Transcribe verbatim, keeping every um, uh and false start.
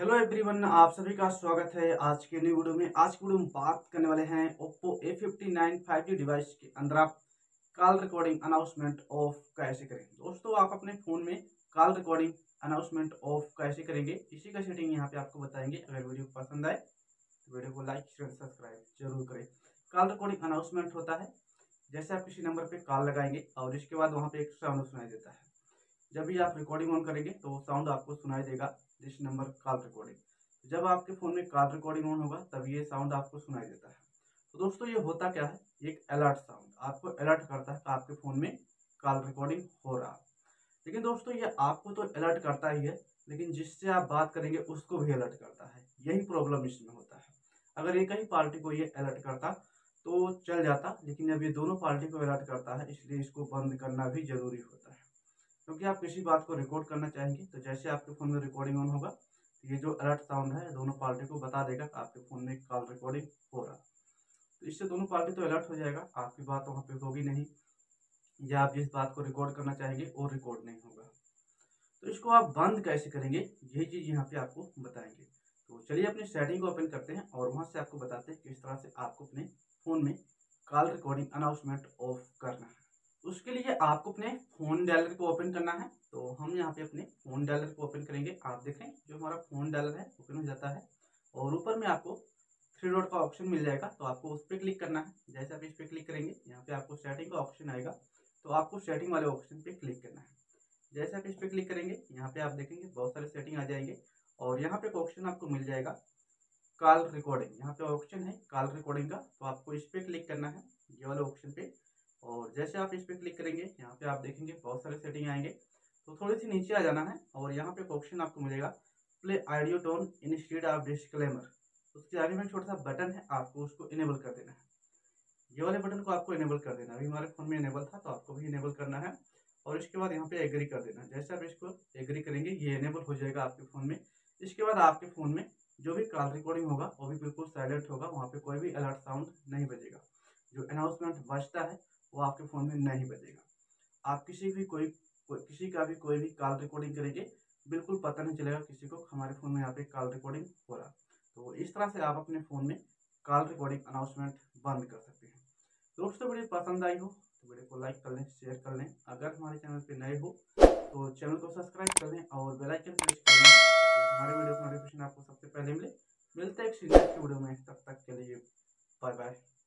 Hello everyone, आप सभी का स्वागत है आज के नई वीडियो में। आज की वीडियो में बात करने वाले हैं Oppo A fifty nine five G device के अंदर आप कॉल रिकॉर्डिंग अनाउंसमेंट ऑफ कैसे करेंगे। दोस्तों, आप अपने फ़ोन में कॉल रिकॉर्डिंग अनाउंसमेंट ऑफ कैसे करेंगे, इसी का सेटिंग यहाँ पे आपको बताएंगे। अगर वीडियो पसंद आए तो वीडियो को लाइक शेयर सब्सक्राइब जरूर करें। कॉल रिकॉर्डिंग अनाउंसमेंट होता है, जैसे आप किसी नंबर पर कॉल लगाएंगे और इसके बाद वहाँ पर एक साउंड सुनाई देता है। जब भी आप रिकॉर्डिंग ऑन करेंगे तो साउंड आपको सुनाई देगा, जिस नंबर कॉल रिकॉर्डिंग। जब आपके फ़ोन में कॉल रिकॉर्डिंग ऑन होगा तब ये साउंड आपको सुनाई देता है। तो दोस्तों, ये होता क्या है, एक अलर्ट साउंड आपको अलर्ट करता है कि आपके फ़ोन में कॉल रिकॉर्डिंग हो रहा है। लेकिन दोस्तों, ये आपको तो अलर्ट करता ही है, लेकिन जिससे आप बात करेंगे उसको भी अलर्ट करता है। यही प्रॉब्लम इसमें होता है। अगर एक ही पार्टी को ये अलर्ट करता तो चल जाता, लेकिन जब ये दोनों पार्टी को अलर्ट करता है, इसलिए इसको बंद करना भी ज़रूरी होता है। क्योंकि आप किसी बात को रिकॉर्ड करना चाहेंगे तो जैसे आपके फ़ोन में रिकॉर्डिंग ऑन होगा तो ये जो अलर्ट साउंड है दोनों पार्टी को बता देगा कि आपके फ़ोन में कॉल रिकॉर्डिंग हो रहा। तो इससे दोनों पार्टी तो अलर्ट हो जाएगा, आपकी बात वहाँ पे होगी नहीं, या आप जिस बात को रिकॉर्ड करना चाहेंगे वो रिकॉर्ड नहीं होगा। तो इसको आप बंद कैसे करेंगे, यही चीज़ यहाँ पर आपको बताएँगे। तो चलिए अपनी सेटिंग को ओपन करते हैं और वहाँ से आपको बताते हैं किस तरह से आपको अपने फ़ोन में कॉल रिकॉर्डिंग अनाउंसमेंट ऑफ करना है। उसके लिए आपको अपने फ़ोन डायलर को ओपन करना है। तो हम यहाँ पे अपने फ़ोन डायलर को ओपन करेंगे। आप देखें जो हमारा फ़ोन डायलर है ओपन हो जाता है और ऊपर में आपको थ्री डॉट का ऑप्शन मिल जाएगा। तो आपको उस पर क्लिक करना है। जैसे आप इस पर क्लिक करेंगे यहाँ पे आपको सेटिंग का ऑप्शन आएगा, तो आपको सेटिंग वाले ऑप्शन पर क्लिक करना है। जैसे आप इस पर क्लिक करेंगे यहाँ पर आप देखेंगे बहुत सारे सेटिंग आ जाएंगे और यहाँ पर एक ऑप्शन आपको मिल जाएगा कॉल रिकॉर्डिंग। यहाँ पर ऑप्शन है कॉल रिकॉर्डिंग का, तो आपको इस पर क्लिक करना है, ये वाले ऑप्शन पर। और जैसे आप इस पर क्लिक करेंगे यहाँ पे आप देखेंगे बहुत सारे सेटिंग आएंगे। तो थोड़े से नीचे आ जाना है और यहाँ पे ऑप्शन आपको मिलेगा play audio tone instead of disclaimer. उसके आगे में छोटा सा बटन है, आपको उसको इनेबल कर देना है। ये वाले बटन को आपको इनेबल कर देना है। अभी हमारे फ़ोन में इनेबल था तो आपको भी इनेबल करना है। और इसके बाद यहाँ पे एग्री कर देना है। जैसे आप इसको एग्री करेंगे ये इनेबल हो जाएगा आपके फ़ोन में। इसके बाद आपके फ़ोन में जो भी कॉल रिकॉर्डिंग होगा वो भी बिल्कुल साइलेंट होगा, वहाँ पर कोई भी अलर्ट साउंड नहीं बजेगा। जो अनाउंसमेंट बजता है वो आपके फ़ोन में नहीं बजेगा। आप किसी भी कोई किसी का भी कोई भी कॉल रिकॉर्डिंग करेंगे बिल्कुल पता नहीं चलेगा किसी को हमारे फ़ोन में यहाँ पे कॉल रिकॉर्डिंग हो रहा। तो इस तरह से आप अपने फ़ोन में कॉल रिकॉर्डिंग अनाउंसमेंट बंद कर सकते हैं। दोस्तों, वीडियो पसंद आई हो तो वीडियो को लाइक कर लें, शेयर कर लें। अगर हमारे चैनल पर नए हो तो चैनल को सब्सक्राइब कर लें और बेल आइकन प्रेस कर लें। हमारे वीडियो का नोटिफिकेशन आपको सबसे पहले मिले। मिलते हैं एक सीरीज वीडियो में, तब तक के लिए बाय बाय।